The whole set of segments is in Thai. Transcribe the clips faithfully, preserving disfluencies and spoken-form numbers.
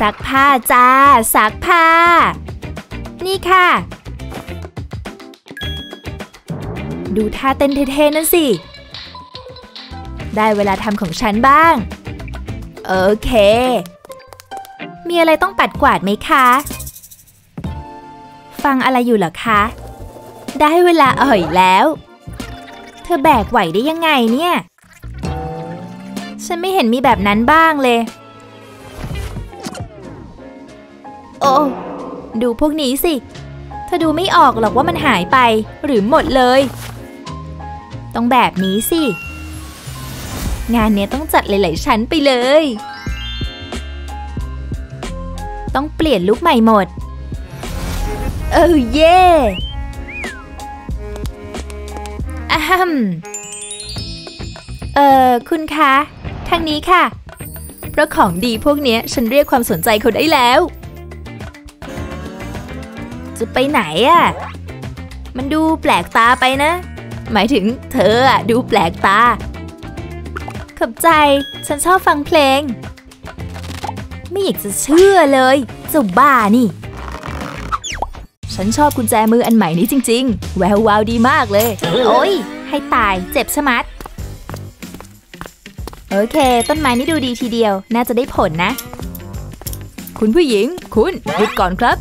ซักผ้าจ้าซักผ้านี่ค่ะดูท่าเต้นเท่ๆนั่นสิได้เวลาทำของฉันบ้างโอเคมีอะไรต้องปัดกวาดไหมคะฟังอะไรอยู่เหรอคะได้เวลาอ่อยแล้วเธอแบกไหวได้ยังไงเนี่ยฉันไม่เห็นมีแบบนั้นบ้างเลยโอ้ดูพวกนี้สิเธอดูไม่ออกหรอกว่ามันหายไปหรือหมดเลยต้องแบบนี้สิงานเนี้ยต้องจัดหลายๆชั้นไปเลยต้องเปลี่ยนลุคใหม่หมดเออเย่อะฮัมเออคุณคะทางนี้ค่ะเพราะของดีพวกเนี้ยฉันเรียกความสนใจเขาได้แล้วจะไปไหนอ่ะมันดูแปลกตาไปนะหมายถึงเธออ่ะดูแปลกตาขอบใจฉันชอบฟังเพลงไม่อยากจะเชื่อเลยเจ้าบ้านี่ฉันชอบกุญแจมืออันใหม่นี้จริงๆแวววาวดีมากเลยโอ้ยให้ตายเจ็บชะมัดโอเคต้นไม้นี่ดูดีทีเดียวน่าจะได้ผลนะคุณผู้หญิงคุณหยุดก่อนครับ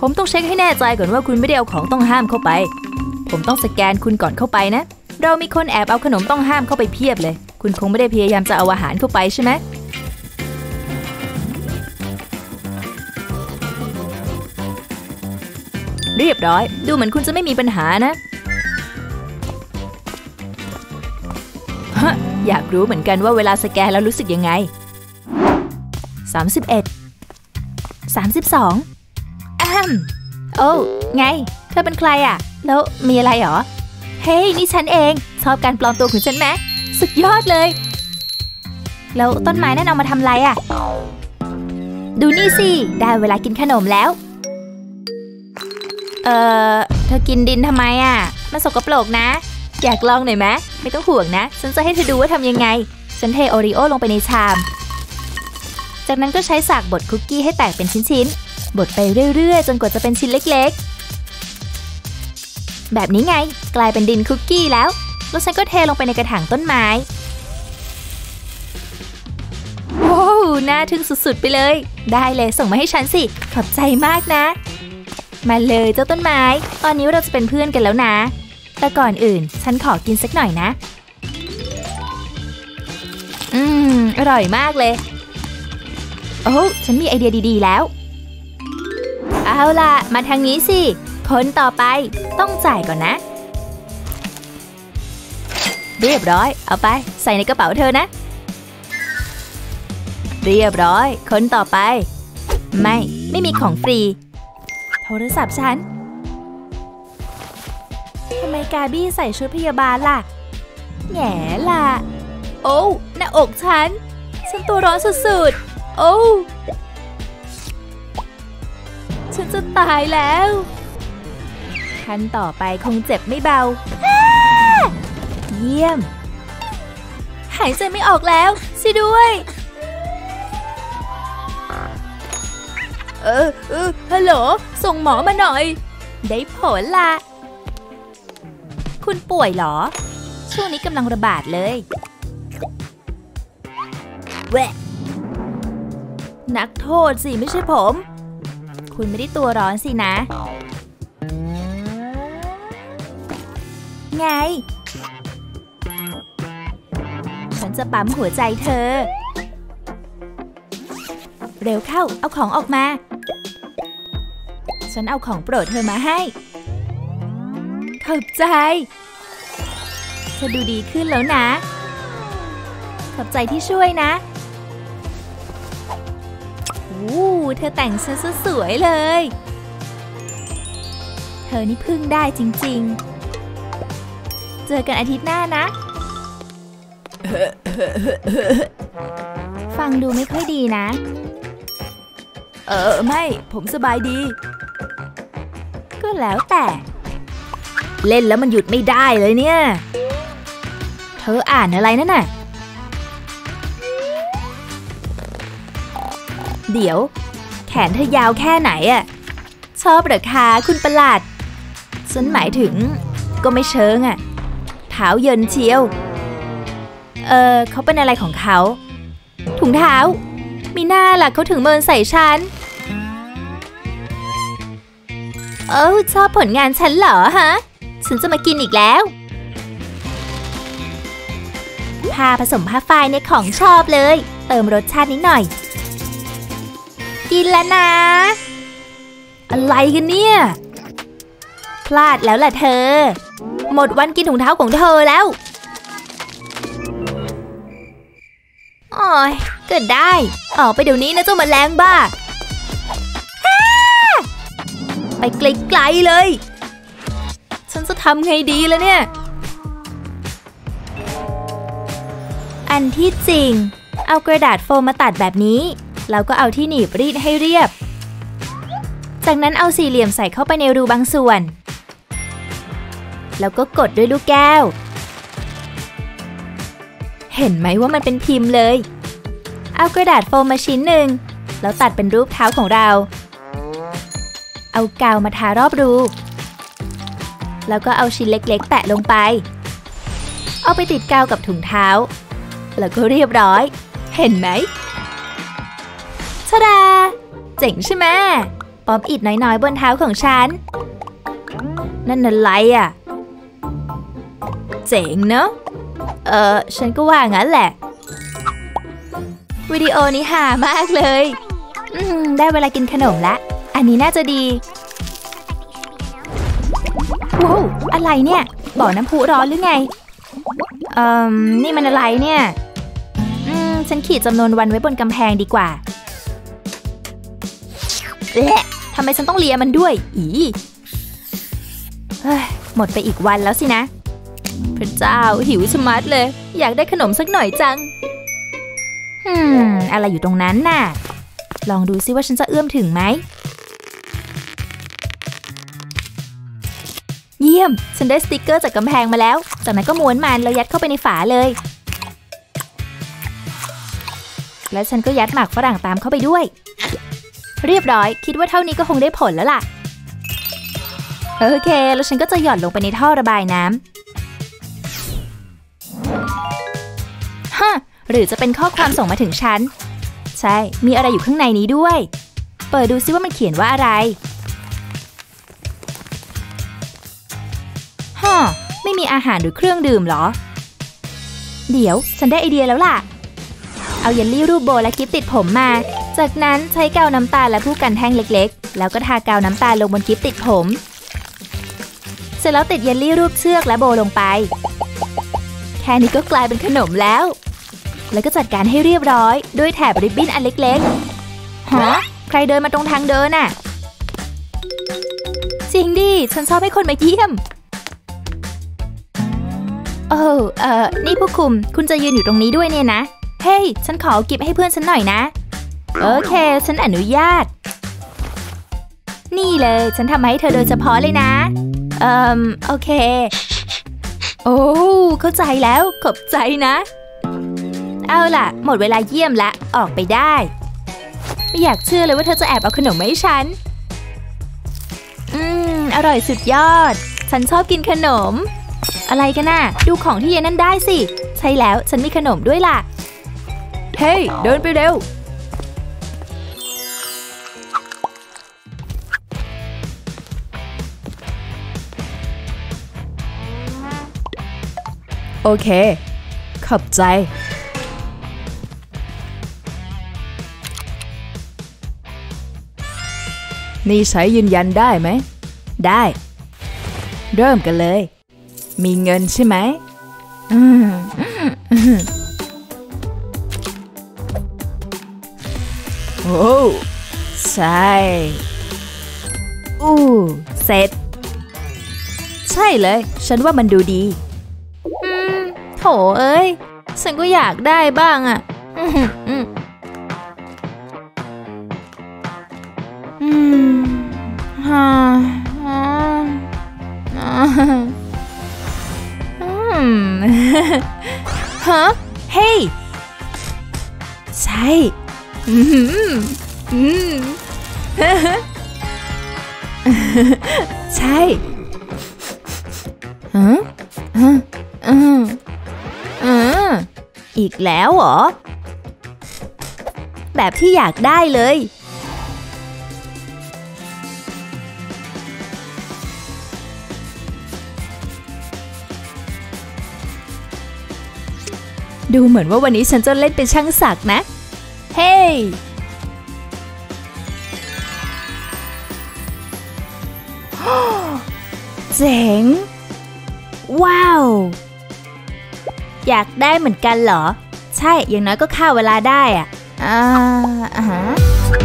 ผมต้องเช็คให้แน่ใจก่อนว่าคุณไม่ได้เอาของต้องห้ามเข้าไปผมต้องสแกนคุณก่อนเข้าไปนะเรามีคนแอบเอาขนมต้องห้ามเข้าไปเพียบเลยคุณคงไม่ได้พยายามจะเอาอาหารเข้าไปใช่ไหมเรียบร้อยดูเหมือนคุณจะไม่มีปัญหานะฮะอยากรู้เหมือนกันว่าเวลาสแกนแล้วรู้สึกยังไงสามสิบเอ็ด สามสิบสองอ้ามโอ้ไงเธอเป็นใครอ่ะแล้วมีอะไรหรอเฮ้ย นี่ฉันเองชอบการปลอมตัวของฉันไหมสุดยอดเลยแล้วต้นไม้นั่นเอามาทำไรอ่ะดูนี่สิได้เวลากินขนมแล้วเออเธอกินดินทำไมอ่ะมันสกปรกนะอยากลองหน่อยไหมไม่ต้องห่วงนะฉันจะให้เธอดูว่าทำยังไงฉันเทโอรีโอลงไปในชามจากนั้นก็ใช้สากบดคุกกี้ให้แตกเป็นชิ้นๆบดไปเรื่อยๆจนกว่าจะเป็นชิ้นเล็กๆแบบนี้ไงกลายเป็นดินคุกกี้แล้วแล้วฉันก็เทลงไปในกระถางต้นไม้ว้าวน่าทึ่งสุดๆไปเลยได้เลยส่งมาให้ฉันสิขอบใจมากนะมาเลยเจ้าต้นไม้ตอนนี้เราจะเป็นเพื่อนกันแล้วนะแต่ก่อนอื่นฉันขอกินสักหน่อยนะอืมอร่อยมากเลยโอ้ฉันมีไอเดียดีๆแล้วเอาล่ะมาทางนี้สิคนต่อไปต้องจ่ายก่อนนะเรียบร้อยเอาไปใส่ในกระเป๋าเธอนะเรียบร้อยคนต่อไปไม่ไม่มีของฟรีโทรศัพท์ฉันทำไมกาบี้ใส่ชุดพยาบาลล่ะแหน่ล่ะโอ้หน้าอกฉันฉันตัวร้อนสุดๆโอ้ฉันจะตายแล้วขั้นต่อไปคงเจ็บไม่เบาเยี่ยมหายใจไม่ออกแล้วสิด้วยเออเออฮัลโหลส่งหมอมาหน่อยได้ผลละคุณป่วยเหรอช่วงนี้กำลังระบาดเลยเว้นักโทษสิไม่ใช่ผมคุณไม่ได้ตัวร้อนสินะไงฉันจะปั๊มหัวใจเธอเร็วเข้าเอาของออกมาฉันเอาของโปรดเธอมาให้ขอบใจเธอดูดีขึ้นแล้วนะขอบใจที่ช่วยนะวู้เธอแต่งฉันสวยเลยเธอนี่พึ่งได้จริงๆเจอกันอาทิตย์หน้านะฟังดูไม่ค่อยดีนะเออไม่ผมสบายดีก็แล้วแต่เล่นแล้วมันหยุดไม่ได้เลยเนี่ยเธออ่านอะไรนั่นน่ะ เดี๋ยวแขนเธอยาวแค่ไหนอะชอบเหรอคะคุณประหลาดฉันหมายถึงก็ไม่เชิงอะเท้าเยินเชียวเออเขาเป็นอะไรของเขาถุงเท้ามีหน้าล่ะเขาถึงเมินใส่ฉันโอ้ชอบผลงานฉันเหรอฮะฉันจะมากินอีกแล้วผ้าผสมผ้าฝ้ายในของชอบเลยเติมรสชาตินิดหน่อยกินแล้วนะอะไรกันเนี่ยพลาดแล้วล่ะเธอหมดวันกินถุงเท้าของเธอแล้วโอ้ยเกิดได้ออกไปเดี๋ยวนี้นะเจ้าแมลงบ้าไปไกลๆเลยฉันจะทำไงดีล่ะเนี่ยอันที่จริงเอากระดาษโฟมมาตัดแบบนี้แล้วก็เอาที่หนีบรีดให้เรียบจากนั้นเอาสี่เหลี่ยมใส่เข้าไปในรูบางส่วนแล้วก็กดด้วยลูกแก้วเห็นไหมว่ามันเป็นพิมพ์เลยเอากระดาษโฟมมาชิ้นหนึ่งแล้วตัดเป็นรูปเท้าของเราเอากาวมาทารอบรูแล้วก็เอาชิ้นเล็กๆแปะลงไปเอาไปติดกาวกับถุงเท้าแล้วก็เรียบร้อยเห็นไหมชะดาเจ๋งใช่ไหมป๊อปอิดน้อยๆบนเท้าของฉันนั่นอะไรอ่ะเจ๋งเนอะเออฉันก็ว่างั้นแหละวิดีโอนี้หามากเลยอืมได้เวลากินขนมละอันนี้น่าจะดีว้าวอะไรเนี่ยบ่อน้ำพุร้อนหรือไงเอ่อนี่มันอะไรเนี่ยอืมฉันขีดจำนวนวันไว้บนกำแพงดีกว่าเอ๊ะทำไมฉันต้องเลียมันด้วยอีเฮ้ยหมดไปอีกวันแล้วสินะพระเจ้าหิวชะมัดเลยอยากได้ขนมสักหน่อยจังฮึมอะไรอยู่ตรงนั้นน่ะลองดูซิว่าฉันจะเอื้อมถึงไหมเยี่ยมฉันได้สติกเกอร์จากกำแพงมาแล้วจากนั้นก็ม้วนมันแล้วยัดเข้าไปในฝาเลยและฉันก็ยัดหมากฝรั่งตามเข้าไปด้วยเรียบร้อยคิดว่าเท่านี้ก็คงได้ผลแล้วล่ะโอเคแล้วฉันก็จะหย่อนลงไปในท่อระบายน้ำฮะหรือจะเป็นข้อความส่งมาถึงฉันใช่มีอะไรอยู่ข้างในนี้ด้วยเปิดดูซิว่ามันเขียนว่าอะไรฮ่าไม่มีอาหารหรือเครื่องดื่มหรอเดี๋ยวฉันได้ไอเดียแล้วล่ะเอาเยลลี่รูปโบและกิ๊บติดผมมาจากนั้นใช้กาวน้ำตาลและผู้กันแท่งเล็กๆแล้วก็ทากาวน้ำตาลลงบนกิ๊บติดผมเสร็จแล้วติดเยลลี่รูปเชือกและโบลงไปแค่นี้ก็กลายเป็นขนมแล้วแล้วก็จัดการให้เรียบร้อยด้วยแถบริบบิ้นอันเล็กๆฮะใครเดินมาตรงทางเดินน่ะจริงดิฉันชอบให้คนมาเยี่ยมโอ้เอ่อนี่ผู้คุมคุณจะยืนอยู่ตรงนี้ด้วยเนี่ยนะเฮ้ยฉันขอกิฟต์ให้เพื่อนฉันหน่อยนะโอเคฉันอนุญาตนี่เลยฉันทำให้เธอโดยเฉพาะเลยนะเอ่อโอเคโอ้เข้าใจแล้วขอบใจนะเอาล่ะหมดเวลาเยี่ยมละออกไปได้ไม่อยากเชื่อเลยว่าเธอจะแอบเอาขนมมาให้ฉันอืมอร่อยสุดยอดฉันชอบกินขนมอะไรกันน่ะดูของที่เย็นนั่นได้สิใช่แล้วฉันมีขนมด้วยล่ะเฮ้ยเดินไปเร็วโอเคขอบใจนี่ใช้ยืนยันได้ไหมได้เริ่มกันเลยมีเงินใช่ไหมอืมโอ้ใช่อู้เสร็จใช่เลยฉันว่ามันดูดีอืมโถเอ้ยฉันก็อยากได้บ้างอ่ะอืมฮ่าฮ่าฮ่าฮะเฮ้ยใช่ อืม ใช่ฮะฮะอืมอืมอีกแล้วเหรอแบบที่อยากได้เลยดูเหมือนว่าวันนี้ฉันจะเล่นเป็นช่างศักดิ์นะเฮ้ hey! เจ๋งว้าวอยากได้เหมือนกันเหรอใช่อย่างน้อยก็ฆ่าเวลาได้อ่ะอ่าฮะ